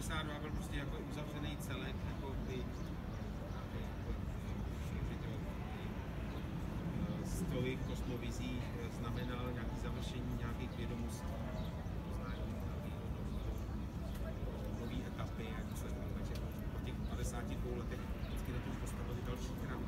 92 byl prostě jako uzavřený celek, jako ty stroj kosmovizí znamenal nějaké završení nějakých vědomostí, poznání nové etapy, jak se. Takže po těch 52 letech vždycky na tom postavili další krámu.